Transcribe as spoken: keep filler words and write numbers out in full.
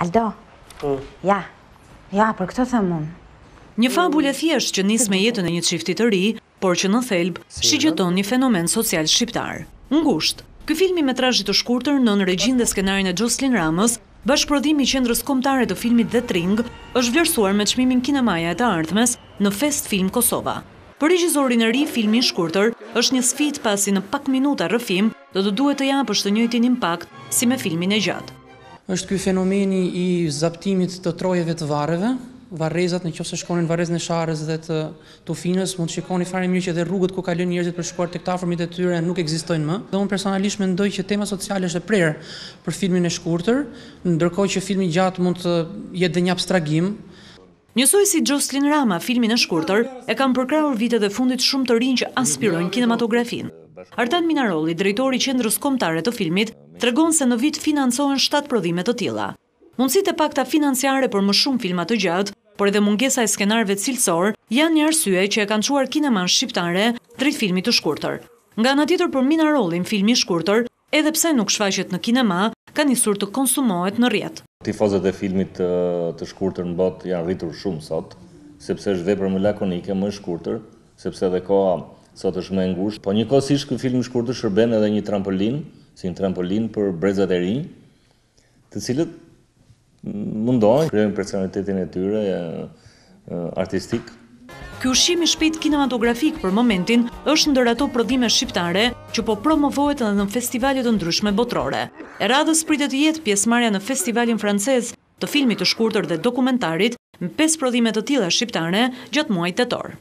Aldo, mm. ja, ja, për këto thëmë unë. Një fabulë e thjeshtë që nis me jetën e një çifti të ri, por që në thelb shigjeton një fenomen social shqiptar. Ngushtë, ky film i metrazhit të shkurtër nën regjinë dhe skenarin e Jocelyn Ramës, bashkëprodhimi i Qendrës Kombëtare të Filmit dhe Tring, është vlerësuar me çmimin Kinemaja e të ardhmes në Fest Film Kosova. Për regjizorin e ri, filmi i shkurtër është një sfidë pasi në pak minuta rrëfim do të duhet të japësh të njëjtin impakt si me filmin e gjatë. Është ky fenomeni i zaptimit të trojeve të varreve. Varrezat në qoftë se shkonin varrezën e Sharrës dhe të Tufinës, mund të shikoni fare mirë që edhe rrugët ku kalojnë njerëzit për shkuar tek afërmit e tyre nuk ekzistojnë më. Dhe unë personalisht mendoj që tema sociale është e prerë për filmin e shkurtër, ndërkohë që filmi i gjatë mund të jetë dhe një abstragim. Njësoj si Jocelyn Rama, filmin e shkurtër e kanë përkrahur vitet e fundit shumë të rinj që aspirojnë kinematografinë. Artan Minarolli, drejtori i Qendrës Kombëtare të Filmit, tregon se në vit financohen shtatë prodhime të tilla. Mundësitë e pakta financiare për më shumë filma të gjatë, por edhe mungesa e skenarëve cilësor janë një arsye që e kanë çuar kineman shqiptare drejt filmit të shkurtër. Nga ana tjetër për Minarollin, filmi i shkurtër, edhe pse nuk shfaqet në kinema, ka nisur të konsumohet në rrjet. Tifozët e filmit të, të shkurtër në botë janë rritur shumë sot, sepse është vepër më lakonike, më e shkurtër, sepse edhe koha sot është më e ngushtë, po njëkohësisht ky film i shkurtër shërben edhe një trampolin, si një trampolin për brezat e rinj, të cilët mundohen, krijojnë personalitetin e tyre artistik. Ky ushqim i shpejt kinematografik për momentin është ndër ato prodhime shqiptare që po promovohet edhe në festivale të ndryshme botrore. E radhës pritet të jetë pjesëmarrja në festivalin francez të filmit të shkurtër dhe dokumentarit me pesë prodhime të tilla shqiptare gjatë muajit tetor.